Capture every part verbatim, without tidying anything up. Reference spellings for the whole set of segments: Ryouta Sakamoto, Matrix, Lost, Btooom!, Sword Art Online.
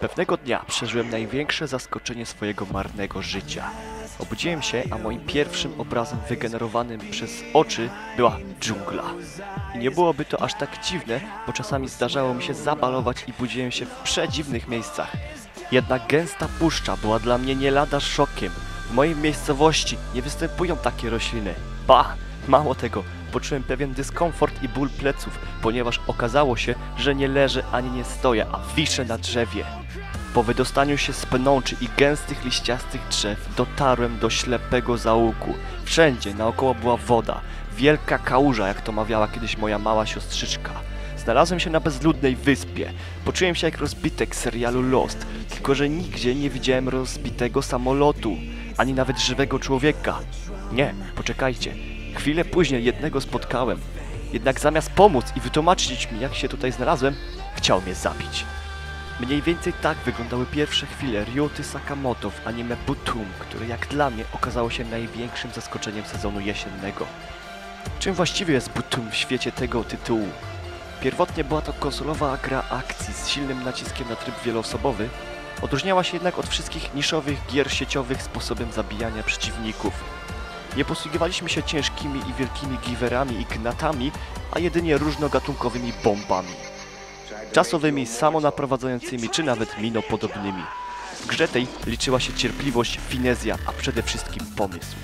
Pewnego dnia przeżyłem największe zaskoczenie swojego marnego życia. Obudziłem się, a moim pierwszym obrazem wygenerowanym przez oczy była dżungla. I nie byłoby to aż tak dziwne, bo czasami zdarzało mi się zabalować i budziłem się w przedziwnych miejscach. Jednak gęsta puszcza była dla mnie nie lada szokiem. W mojej miejscowości nie występują takie rośliny. Ba! Mało tego, poczułem pewien dyskomfort i ból pleców, ponieważ okazało się, że nie leżę ani nie stoję, a wiszę na drzewie. Po wydostaniu się z pnączy i gęstych liściastych drzew dotarłem do ślepego zaułku. Wszędzie naokoło była woda, wielka kałuża, jak to mawiała kiedyś moja mała siostrzyczka. Znalazłem się na bezludnej wyspie. Poczułem się jak rozbitek serialu Lost, tylko że nigdzie nie widziałem rozbitego samolotu, ani nawet żywego człowieka. Nie, poczekajcie. Chwilę później jednego spotkałem. Jednak zamiast pomóc i wytłumaczyć mi, jak się tutaj znalazłem, chciał mnie zabić. Mniej więcej tak wyglądały pierwsze chwile Ryouty Sakamoto w anime Btooom!, które jak dla mnie okazało się największym zaskoczeniem sezonu jesiennego. Czym właściwie jest Btooom w świecie tego tytułu? Pierwotnie była to konsolowa gra akcji z silnym naciskiem na tryb wieloosobowy, odróżniała się jednak od wszystkich niszowych gier sieciowych sposobem zabijania przeciwników. Nie posługiwaliśmy się ciężkimi i wielkimi giwerami i gnatami, a jedynie różnogatunkowymi bombami. Czasowymi, samonaprowadzającymi czy nawet minopodobnymi. W grze tej liczyła się cierpliwość, finezja, a przede wszystkim pomysł.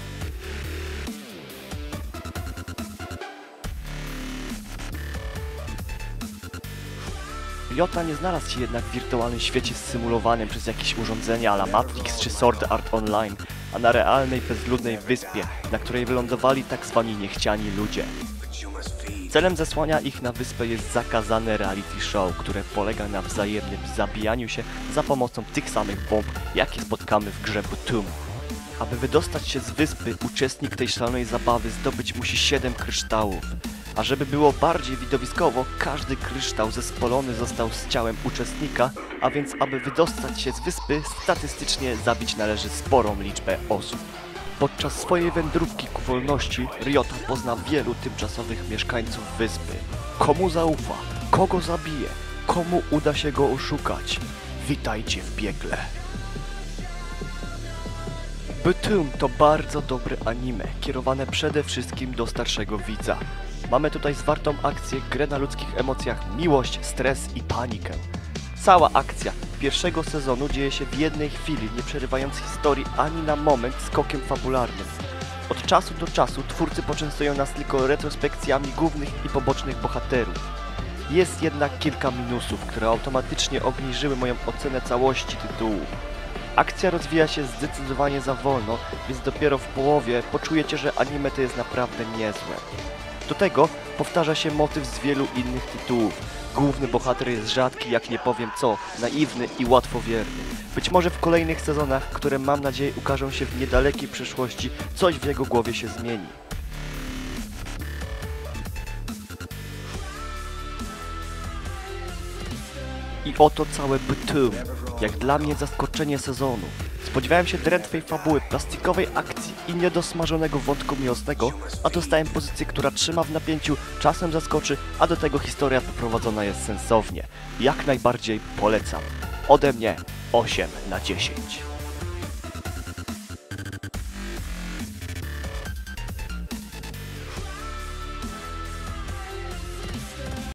Ryouta nie znalazł się jednak w wirtualnym świecie symulowanym przez jakieś urządzenia a la Matrix czy Sword Art Online, a na realnej, bezludnej wyspie, na której wylądowali tak zwani niechciani ludzie. Celem zesłania ich na wyspę jest zakazane reality show, które polega na wzajemnym zabijaniu się za pomocą tych samych bomb, jakie spotkamy w grze Btooom. Aby wydostać się z wyspy, uczestnik tej szalonej zabawy zdobyć musi siedem kryształów. A żeby było bardziej widowiskowo, każdy kryształ zespolony został z ciałem uczestnika, a więc aby wydostać się z wyspy, statystycznie zabić należy sporą liczbę osób. Podczas swojej wędrówki ku wolności Ryouta pozna wielu tymczasowych mieszkańców wyspy. Komu zaufa? Kogo zabije? Komu uda się go oszukać? Witajcie w piekle. Btooom to bardzo dobre anime, kierowane przede wszystkim do starszego widza. Mamy tutaj zwartą akcję, grę na ludzkich emocjach, miłość, stres i panikę. Cała akcja pierwszego sezonu dzieje się w jednej chwili, nie przerywając historii ani na moment skokiem fabularnym. Od czasu do czasu twórcy poczęstują nas tylko retrospekcjami głównych i pobocznych bohaterów. Jest jednak kilka minusów, które automatycznie obniżyły moją ocenę całości tytułu. Akcja rozwija się zdecydowanie za wolno, więc dopiero w połowie poczujecie, że anime to jest naprawdę niezłe. Do tego powtarza się motyw z wielu innych tytułów. Główny bohater jest rzadki, jak nie powiem co, naiwny i łatwowierny. Być może w kolejnych sezonach, które mam nadzieję ukażą się w niedalekiej przyszłości, coś w jego głowie się zmieni. I oto całe Btooom!, jak dla mnie zaskoczenie sezonu. Spodziewałem się drętwej fabuły, plastikowej akcji i niedosmażonego wątku miłosnego, a dostałem pozycję, która trzyma w napięciu, czasem zaskoczy, a do tego historia poprowadzona jest sensownie. Jak najbardziej polecam. Ode mnie osiem na dziesięć.